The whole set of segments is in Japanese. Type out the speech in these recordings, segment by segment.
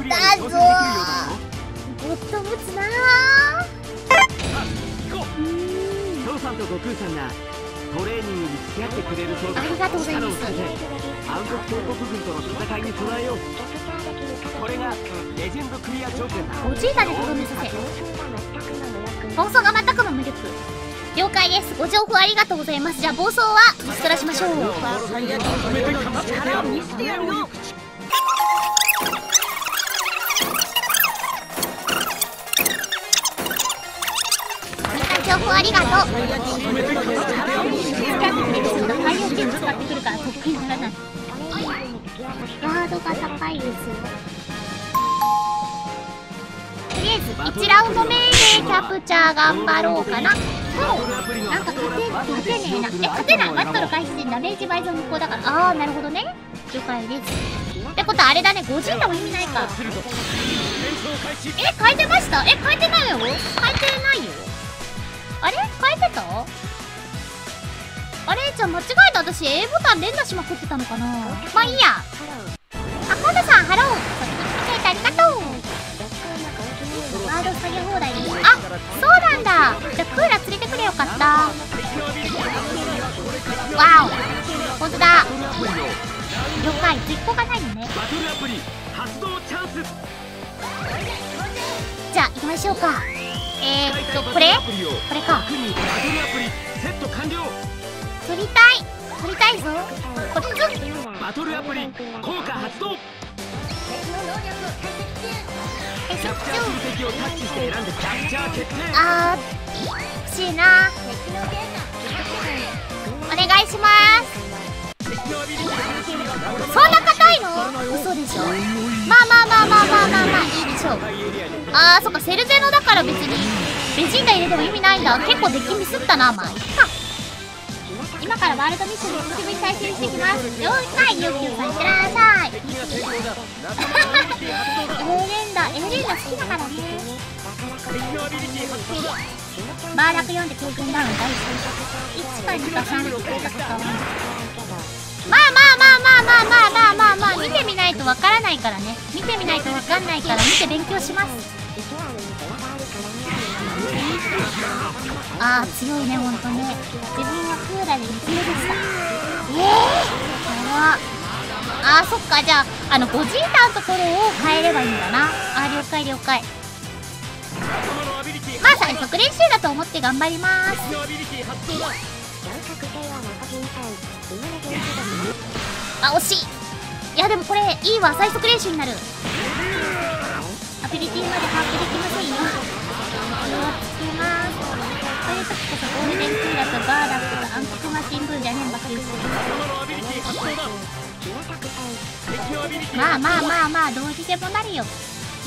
クリアに挑戦できるようだぞ。ゴッド持つなあ。行こう。父さんと悟空さんがトレーニングに付き合ってくれるそうだ。ありがとうございます。暗黒帝国軍との戦いに備えよう。これがレジェンドクリア条件だ。ゴジータでとどめさせ。暴走が全くの無力。了解です。ご情報ありがとうございます。じゃあ暴走は打ち取らしましょう。力を見せてやるよ。情報ありがとう。太陽系を使ってくるから得意にならない。ワードが高いです。とりあえず1ラウンド目でキャプチャー頑張ろうかな。なんか勝てねえな。勝てない。バトル開始でダメージ倍増無効だから。ああ、なるほどね。了解です。ってことはあれだね、ゴジータも意味ないか。え、変えてました？え、変えてないよ。変えてないよ。あれ変えてた？あれじゃあ間違えた。私 A ボタン連打しまくってたのかな。まあいいや。あ、コブさんハロー。こっちに来ていたありがとう。ワード下げ放題。あ、そうなんだ。じゃあクーラー連れてくれよかった。わお、ほんとだ。了解、実行がないのね。じゃあ行きましょうか。これか。取りたいぞ。こっちバトルアプリ効果発動。あー、欲しいな。お願いします。そんな硬いの？嘘でしょ。まあいいでしょう。あー、そっか、セルゼノだから別にレジンダ入れても意味ないんだ。結構デッキミスったな。まあいいか。今からワールドミッションで久しぶりに対戦してきます。了解、よきゅうさんいってらっしゃい。エレンダ好きだからね。バーラク読んで経験ダウン大好き。1か2か3か5か変わる。まあ見てみないとわからないからね。見て勉強します。ああ、強いね、ほんとね。自分はクーラーでいつもでした。ああ、そっか、じゃあ、ゴジータのところを変えればいいんだな。ああ、了解。まあ、最速練習だと思って頑張ります。あ、惜しい。いや、でもこれ、いいわ、最速練習になる。アビリティまで把握できませんよ。つけます。そういう時こそゴールデンクーラーとバーラックと暗黒マシンブーじゃねえんばっかり。まあどうにでもなるよ。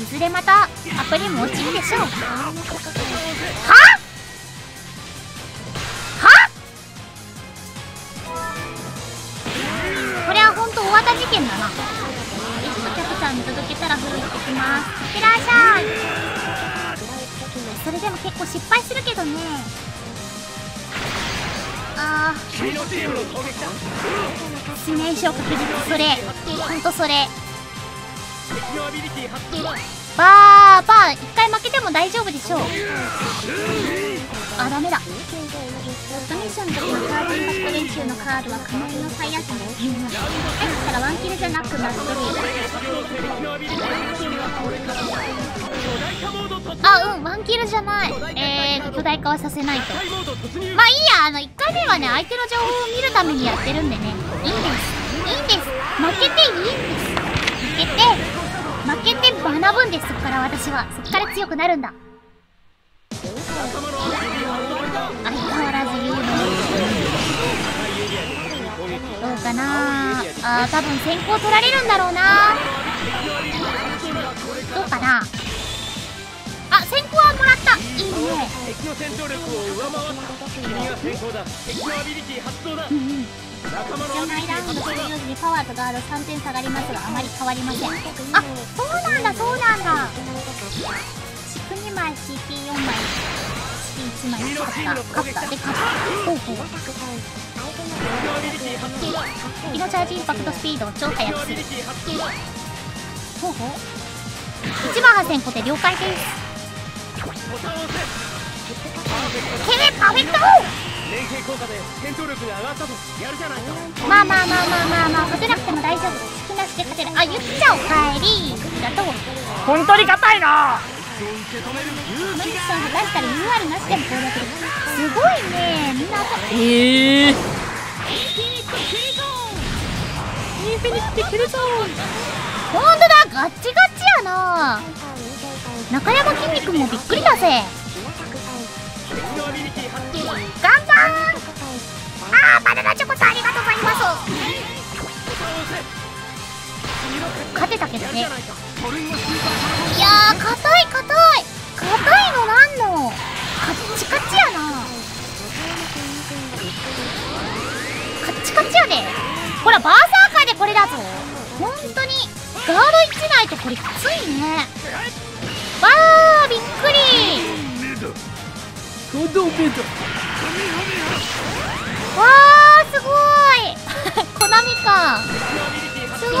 いずれまたアプリも落ちるでしょう。は？これは本当おわた事件だな。見届けたらフル行ってきます。いってらっしゃい。それでも結構失敗するけどね。ああ、致命傷確実。それほんとそれ。バー一回負けても大丈夫でしょう。あ、ダメだ。ドミッションの時のカードのバック練習のカードは可能の最悪の変化からワンキルじゃなくなってる。あ、うん、ワンキルじゃない。巨大化はさせないと。まあいいや。1回目はね、相手の情報を見るためにやってるんでね。いいんです。負けていいんです。負けて学ぶんです。そっから私はそっから強くなるんだ。相変わらず言うの。どうかなあ。多分先行取られるんだろうな。どうかなあ。先行はもらった。いいね。ラウンド終了時にパワーとガード3点下がりますがあまり変わりません。あ、そうなんだ。12枚 CT4 枚1枚勝ったで勝った。ほうほう。色チャージインパクトスピードを超速くする。ほうほう。18000個で了解です。ケネパーフェクト。まあまあまあまあまあまあ、勝てなくても大丈夫。少なくて勝てる。あ、ゆきちゃんおかえり。ありがとう。本当に硬いな。マジシャンが出したり UR なしでも攻略できる。すごいね、みんな当たって。インフィニットキルゾーン。ほんとだ、ガッチガチやな。中山きんに君もびっくりだぜ。ガンガン。あー、バナナチョコさんありがとうございます。勝てたけどね。いやー、硬い硬い硬いのなんの、カッチカチやな。カッチカチやで。ほらバーサーカーでこれだぞ。ほんとにガード1ないとこれきついね。わー、びっくり。わー、すごいコナミか。すごい。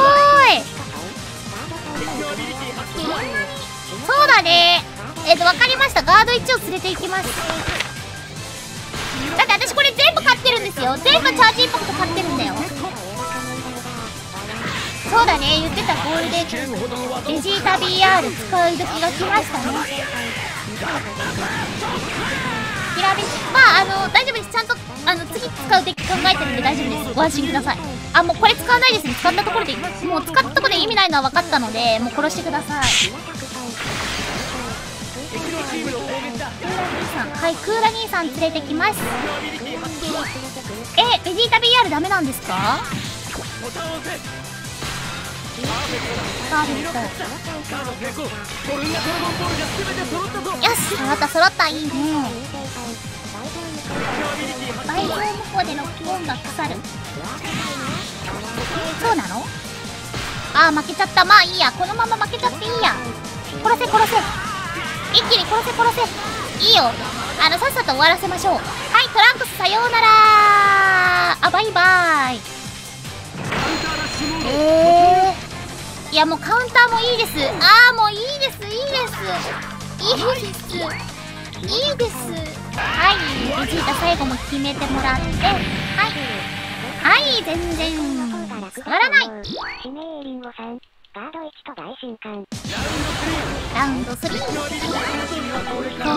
そうだね。わかりました。ガード1を連れて行きます。だって私これ全部買ってるんですよ。全部チャージインパクト買ってるんだよ。そうだね、言ってた。ゴールデンベジータ BR 使い時が来ましたね。ひらめき、まあ大丈夫です。ちゃんと次使うデッキ考えてるんで大丈夫です。ご安心ください。あ、もうこれ使わないですね。使ったところで、もう使ったところで意味ないのは分かったので、もう殺してください。はい、クーラ兄さん連れてきます。ベジータ BR ダメなんですか？よし、揃った、いいね。バイオ無法でロックオンが腐る。そうなの？あー、負けちゃった。まあいいや、このまま負けちゃっていいや。殺せ。一気に殺せ。いいよ、さっさと終わらせましょう。はい、トランクスさようならー。あ、バイバーイ。いや、もうカウンターもいいです。あー、もういいです、いいです。はい、ベジータ最後も決めてもらって、はい、全然変わらない。ガード1と大新刊ラウンド3。トー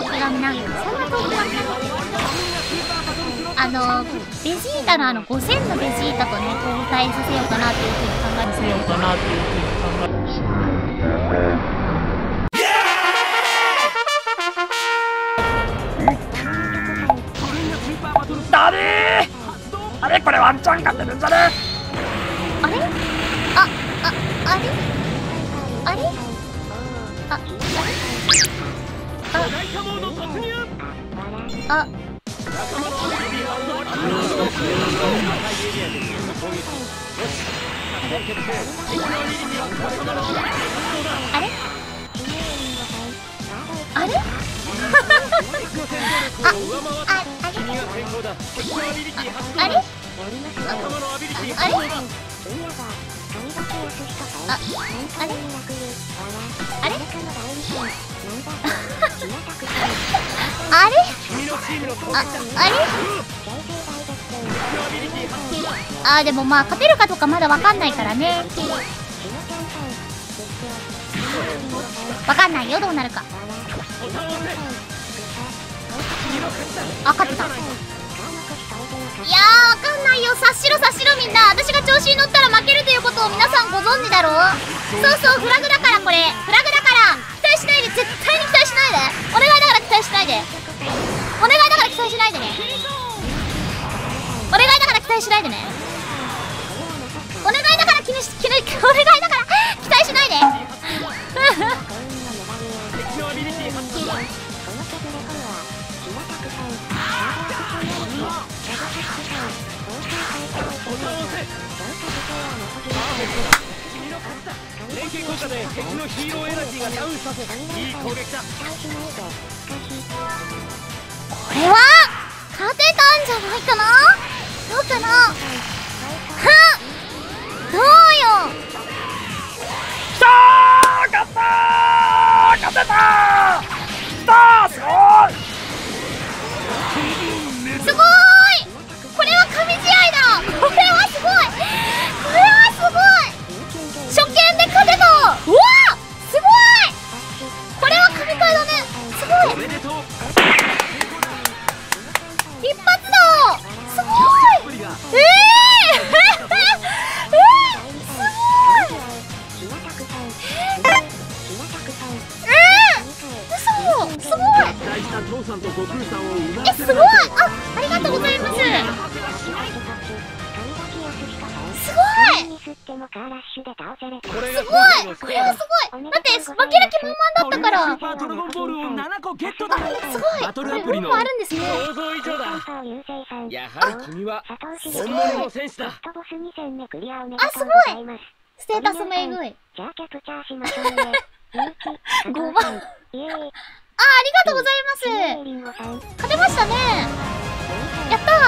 クがなんか、そんなトークがなんかベジータの5000のベジータとね、交代させようかなっていうふうに考えます。だれー、あれこれワンチャン勝てるんじゃね？あれあ、でもまあ勝てるかどうかまだわかんないからね。わかんないよ、どうなるか。あ、勝てた。いやー、わかんないよ。察しろみんな。私が調子に乗ったら負けるということを皆さんご存知だろう。そう、フラグだから、これフラグだから期待しないで。絶対に期待しないで。お願いだから期待しないで。お願いだから期待しないでね。お願いだから期待しないでね。お願いだからお願いだから期待しないで。これは勝てたんじゃないかな。どうかな。はっ、どうよ。きたー、勝ったー。出たー。きたー、すごーい。すごーい。これは神試合だ。これはすごい。これはすごい。初見で勝てた。うわー、すごい。これは神回だね。すごい。一発だ。すごい。すごい。ありがとうございます。すごい。これはすごい。だって負ける気満々だったから。すごい。これ運もあるんですね。あ、すごい。ステータスもえぐい。5番。あ、ありがとうございます。勝てましたね。やったー。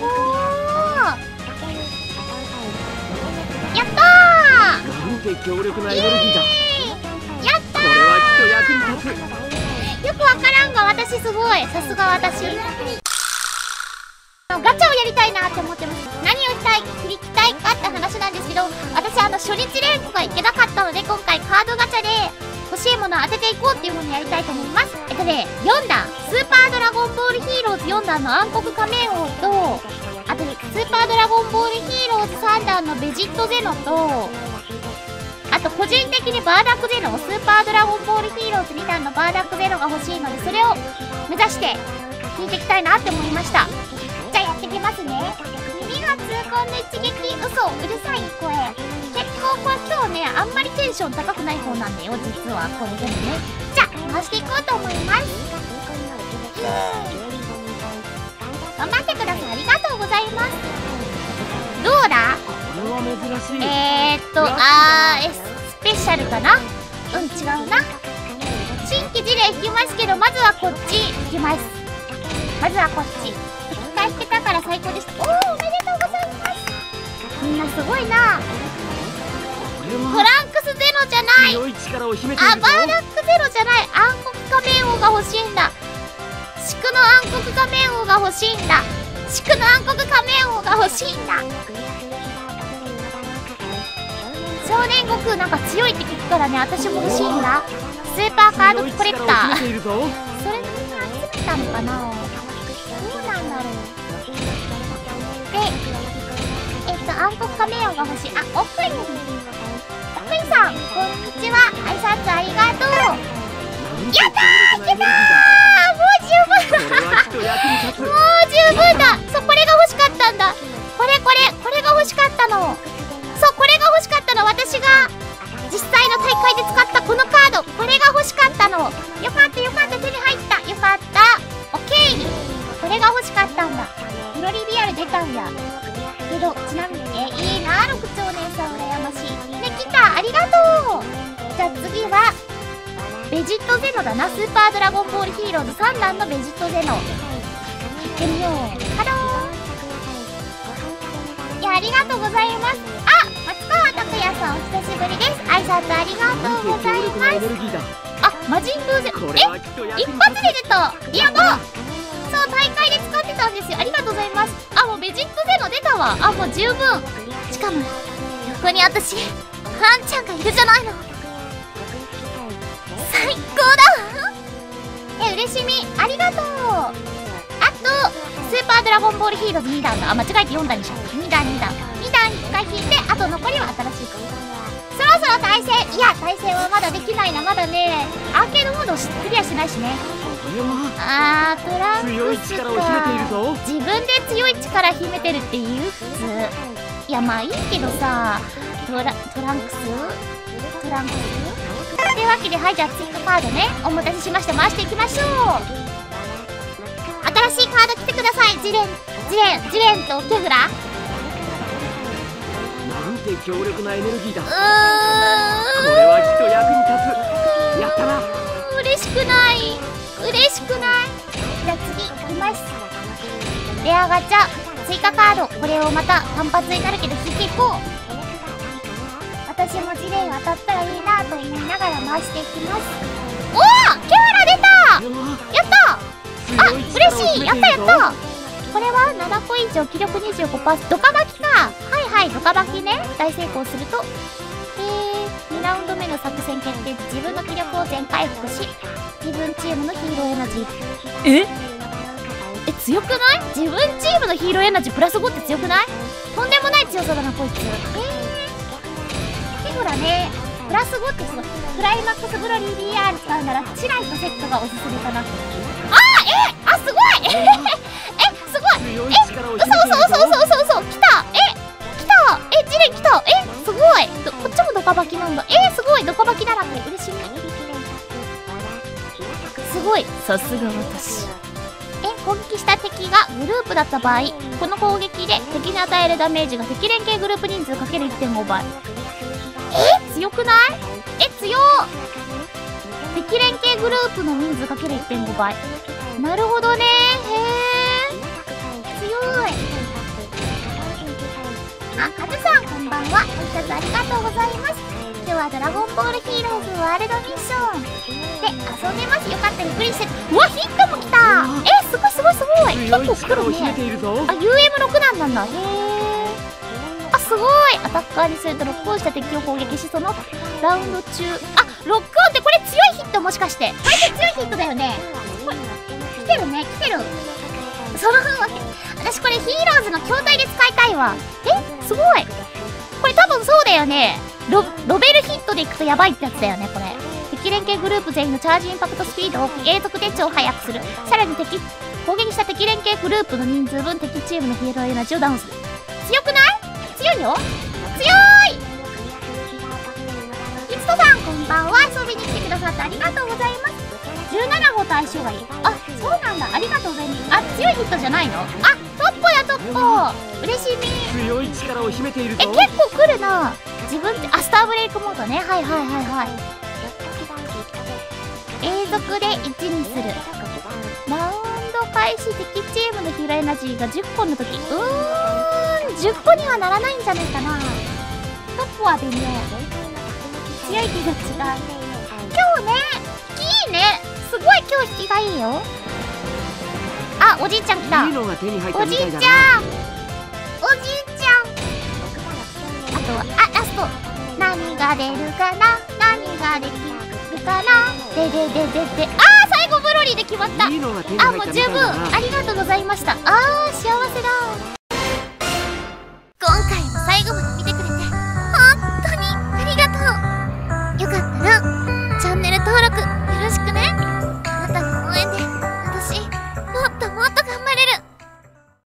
おー、やったー。やったー。よくわからんが私すごい。さすが私。ガチャをやりたいなって思ってます。何をしたい、振り切たいかって話なんですけど、私初日連続がいけなかったので、今回カードガチャで欲しいものを当てていこうっていうふうにやりたいと思います。4弾スーパードラゴンボールヒーローズ4弾の暗黒仮面王と、あとスーパードラゴンボールヒーローズ3弾のベジットゼノと、あと個人的にバーダックゼノ、スーパードラゴンボールヒーローズ2弾のバーダックゼノが欲しいので、それを目指して引いていきたいなって思いました。じゃあやってきますね。耳が痛恨の一撃、嘘、うるさい声。今日ね、あんまりテンション高くない方なんだよ、実はこれでもね。じゃあ回していこうと思います。頑張ってください。ありがとうございます。どうだ。スペシャルかな。うん、違うな。新規事例引きますけど、まずはこっち引きます。まずはこっち1回引けたから最高でした。おー、おめでとうございます。みんなすごいな。トランクスゼロじゃない。あ、バーラックゼロじゃない。暗黒仮面王が欲しいんだ。シクの暗黒仮面王が欲しいんだ。シクの暗黒仮面王が欲しいんだ。少年悟空なんか強いって聞くからね、私も欲しいんだ。スーパーカードコレクター。それみんな集めたのかな。どうなんだろう。で、暗黒仮面王が欲しい。あ、奥にさん、こんにちは。挨拶ありがとう。やったー、いけたー。もう十分だもう十分だ。そう、これが欲しかったんだ。これが欲しかったの。そう、これが欲しかったの。私が実際の大会で使ったこのカード、これが欲しかったの。よかったよかった、手に入った。よかった。オッケー。これが欲しかったんだ。フロリリアル出たんやけど、ちなみにね、いいな、六丁お姉さん羨ましい。ありがとう。じゃあ次はベジットゼノだな。スーパードラゴンボールヒーローズ3弾のベジットゼノ。行ってみよう。ハロー。いや、ありがとうございます。あ、松川拓也さん、お久しぶりです。挨拶ありがとうございます。あ、魔人ブーゼえ、一発で出た。やば。そう、大会で使ってたんですよ。ありがとうございます。あ、もうベジットゼノ出たわ。あ、もう十分。しかも横に私ハンちゃんがいるじゃないの。最高だ。え、嬉しみありがとう。あとスーパードラゴンボールヒーローズ2弾だ。あ、間違えて4弾にしちゃった。2弾1回引いて、あと残りは新しい。そろそろ対戦。いや、対戦はまだできないな。まだね、アーケードモードをクリアしてないしね。あー、トランクスか。自分で強い力秘めてるっていう。普通、いや、まあいいけどさ。トランクスってわけで、はい、じゃあ追加カードね。お待たせしました。回していきましょう。新しいカード来てください。ジレンとケフラ。なんて強力なエネルギーだ。これはきっと役に立つ。やったな。嬉しくない、嬉しくない。じゃあ次いきます。レアガチャ追加カード。これをまた単発になるけど引いていこう。私私も地面渡ったらいいなと言いながら回していきます。おお、キャラ出た、やった、あ、嬉しい、やったやった。これは7個以上、気力 25%、 ドカバキか、はいはい、ドカバキね、大成功すると。2ラウンド目の作戦決定、自分の気力を全回復し、自分チームのヒーローエナジー。え、強くない？自分チームのヒーローエナジープラス5って強くない？とんでもない強さだなこいつ。ほらね、プラス5ってそのクライマックスグロリー BR 使うならチライとセットがおすすめかな。あー、あ、すごいすごい、うそうそ、きた、きた、ジレンきた、すごい、こっちもドカバキなんだ、すごい、ドカバキだらけ、嬉しい、すごい、さすが私。攻撃した敵がグループだった場合、この攻撃で敵に与えるダメージが敵連携グループ人数 ×1.5 倍。強くない？強ー！敵連携グループの人数 ×1.5 倍。なるほどねー、へー、強い。あ、カズさんこんばんは、お一つありがとうございます。今日はドラゴンボールヒーローズワールドミッションで遊んでます。よかった、ゆっくりして。うわ、ヒッカも来たー、すごいすごいすごい、結構黒ね。あ、UM6 なんだ、へー、すごい。アタッカーにするとロックオンした敵を攻撃し、そのラウンド中、あ、ロックオンってこれ強いヒット、もしかしてこれって強いヒットだよね。これ来てるね、来てる。その分私これヒーローズの筐体で使いたいわ。すごい、これ多分そうだよね、ロベルヒットでいくとヤバいってやつだよねこれ。敵連携グループ全員のチャージインパクトスピードを永続で超速くする。さらに攻撃した敵連携グループの人数分敵チームのヒーローエナジーをダウンする。強くない？強いよ、強い。いつとさんこんばんは、遊びに来てくださってありがとうございます。17号と相性がいい、あ、そうなんだ、ありがとうございます。あ、強いヒットじゃないの、あ、トッポやトッポ、嬉しいね。強い力を秘めているぞ。結構来るな自分って。あ、スターブレイクモードね、はいはいはいはい。永続で1にする。ラウンド開始、敵チームのヒーローエナジーが10個の時、10個にはならないんじゃないかな。トップは微妙、強い気が違う。今日ね、引きいいね、すごい、今日引きがいいよ。あ、おじいちゃん来た、おじいちゃん、あとは、あ、ラスト、何が出るかな、何ができるかな、で、あー、最後ブロリーで決まった。あ、もう十分、ありがとうございました。あー、幸せだ。